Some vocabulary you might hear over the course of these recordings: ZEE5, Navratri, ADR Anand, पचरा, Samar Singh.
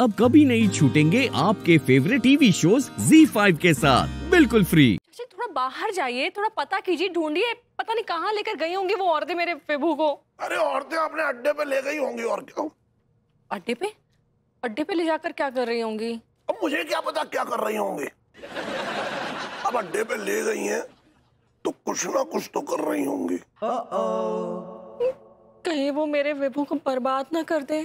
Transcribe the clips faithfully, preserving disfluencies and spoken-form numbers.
अब कभी नहीं छूटेंगे आपके favourite TV shows Zee five के साथ बिल्कुल फ्री। थोड़ा बाहर जाइए, थोड़ा पता कीजिए, ढूंढिए, पता नहीं कहाँ लेकर गई होंगी वो औरतें मेरे फेबू को। अरे औरतें अपने अड्डे पे ले गई होंगी और क्या? अड्डे पे? अड्डे पे ले जाकर क्या कर रही होंगी? अब मुझे क्या पता क्या कर रही होंगी। अब अड्डे पे ले गई है तो कुछ ना कुछ तो कर रही होंगी। कहीं वो मेरे विभू को बर्बाद ना कर दे।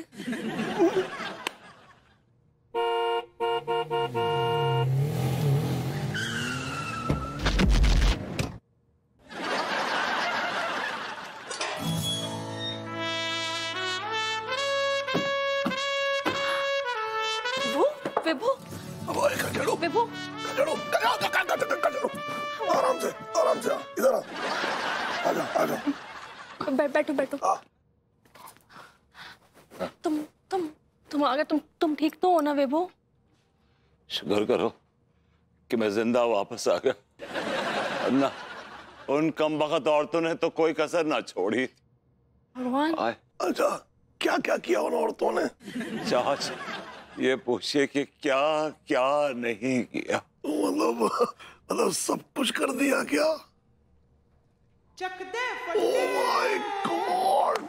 विभू, विभू, विभू, आराम से, आराम से, इधर आ, आजा, आजा, बैठो, बैठो। तुम, तुम, तुम आ गए, तुम, तुम ठीक तो हो ना विभू? शुक्र करो कि मैं जिंदा वापस आ गया, वरना उन कमबख्त औरतों ने तो कोई कसर ना छोड़ी। भगवान, अच्छा, क्या क्या किया उन औरतों ने? चाच ये पूछिए कि क्या क्या नहीं किया। मतलब मतलब सब कुछ कर दिया क्या? चकदे फटदे। Oh my God!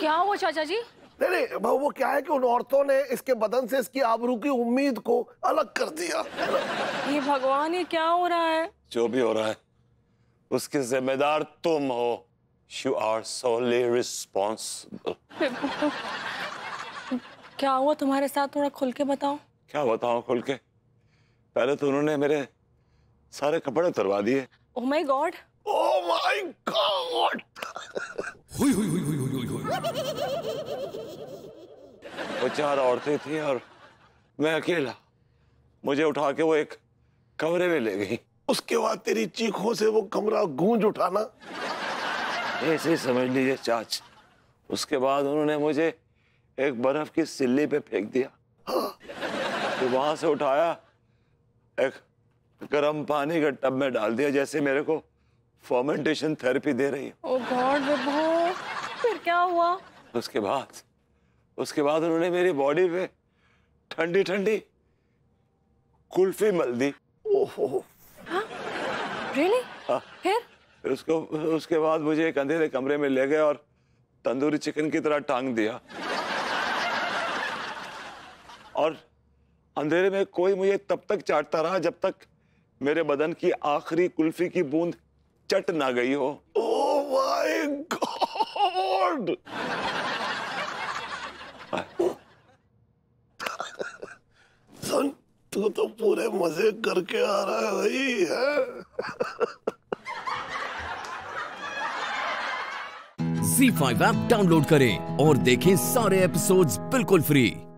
क्या हुआ चाचा जी? नहीं नहीं वो क्या है कि उन औरतों ने इसके बदन से इसकी आबरू की उम्मीद को अलग कर दिया। ये भगवान, ये क्या हो रहा है? जो भी हो रहा है उसके जिम्मेदार तुम हो। You are solely responsible. क्या हुआ तुम्हारे साथ, थोड़ा खुल के बताओ। क्या बताओ खुल के? पहले तो उन्होंने मेरे सारे कपड़े उतरवा दिए। Oh my god, oh my god. हुई हुई हुई हुई हुई हुई। वो चार औरतें थी और मैं अकेला। मुझे उठा के वो एक कमरे में ले गई। उसके बाद तेरी चीखों से वो कमरा गूंज उठाना, ऐसे समझ लीजिए चाच। उसके बाद उन्होंने मुझे एक बर्फ की सिल्ली पे फेंक दिया। तो वहां से उठाया, एक गर्म पानी का टब में डाल दिया, जैसे मेरे को फर्मेंटेशन थेरेपी दे रही है। ओ गॉड विभू, फिर क्या हुआ? उसके बाद उसके बाद उन्होंने मेरी बॉडी पे ठंडी ठंडी कुल्फी मल दी। ओहो, रियली? फिर उसको उसके बाद मुझे एक अंधेरे कमरे में ले गए और तंदूरी चिकन की तरह टांग दिया। और अंधेरे में कोई मुझे तब तक चाटता रहा जब तक मेरे बदन की आखिरी कुल्फी की बूंद चट ना गई हो। ओह माय गॉड। सन, तू तो पूरे मजे करके आ रहा है भाई, है? ज़ी फाइव ऐप डाउनलोड करें और देखें सारे एपिसोड्स बिल्कुल फ्री।